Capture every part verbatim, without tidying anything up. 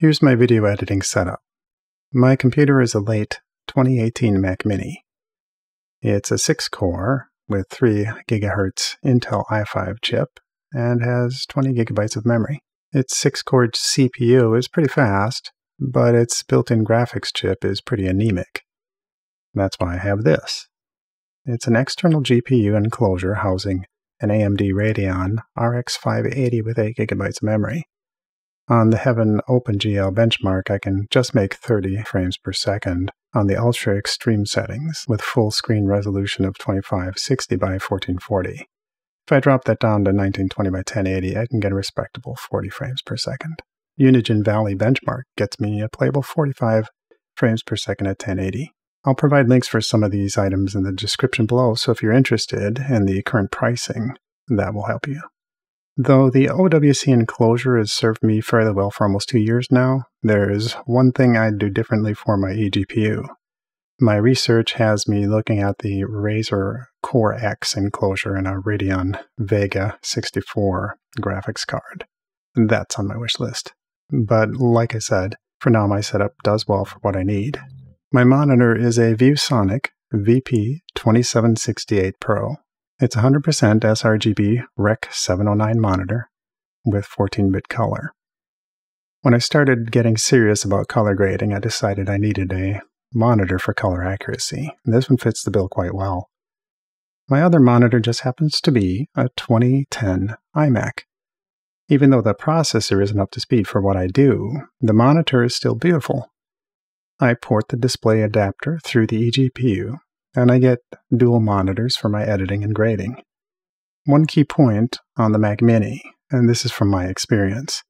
Here's my video editing setup. My computer is a late twenty eighteen Mac Mini. It's a six core with three gigahertz Intel i five chip and has twenty gigabytes of memory. Its six core C P U is pretty fast, but its built-in graphics chip is pretty anemic. That's why I have this. It's an external G P U enclosure housing an A M D Radeon R X five eighty with eight gigabytes of memory. On the Heaven OpenGL benchmark, I can just make thirty frames per second on the ultra extreme settings with full screen resolution of twenty-five sixty by fourteen forty. If I drop that down to nineteen twenty by ten eighty, I can get a respectable forty frames per second. Unigine Valley benchmark gets me a playable forty-five frames per second at ten eighty. I'll provide links for some of these items in the description below, so if you're interested in the current pricing, that will help you. Though the O W C enclosure has served me fairly well for almost two years now, there's one thing I'd do differently for my eGPU. My research has me looking at the Razer Core X enclosure in a Radeon Vega sixty-four graphics card. That's on my wish list. But like I said, for now my setup does well for what I need. My monitor is a ViewSonic V P twenty-seven sixty-eight Pro. It's one hundred percent sRGB Rec. seven oh nine monitor with fourteen bit color. When I started getting serious about color grading, I decided I needed a monitor for color accuracy. This one fits the bill quite well. My other monitor just happens to be a twenty ten iMac. Even though the processor isn't up to speed for what I do, the monitor is still beautiful. I port the display adapter through the eGPU, and I get dual monitors for my editing and grading. One key point on the Mac Mini, and this is from my experience,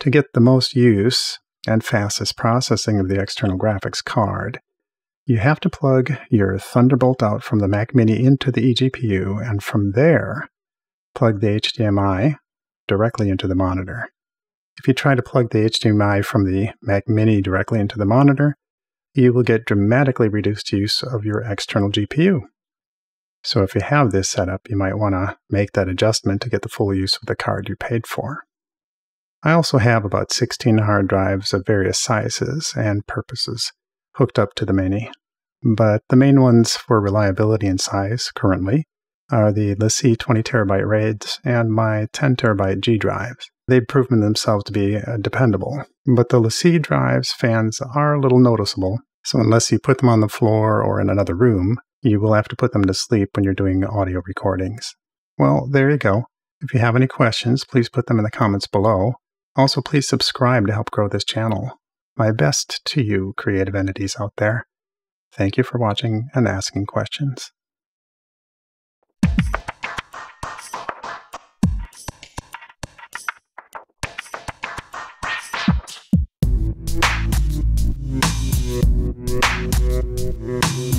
to get the most use and fastest processing of the external graphics card, you have to plug your Thunderbolt out from the Mac Mini into the eGPU, and from there, plug the H D M I directly into the monitor. If you try to plug the H D M I from the Mac Mini directly into the monitor, you will get dramatically reduced use of your external G P U. So if you have this setup, you might want to make that adjustment to get the full use of the card you paid for. I also have about sixteen hard drives of various sizes and purposes hooked up to the Mini, but the main ones for reliability and size currently are the LaCie twenty terabyte RAIDs and my ten terabyte G drives. They've proven themselves to be uh, dependable, but the LaCie drives' fans are a little noticeable, so unless you put them on the floor or in another room, you will have to put them to sleep when you're doing audio recordings. Well, there you go. If you have any questions, please put them in the comments below. Also, please subscribe to help grow this channel. My best to you, creative entities out there. Thank you for watching and asking questions. Mm-hmm.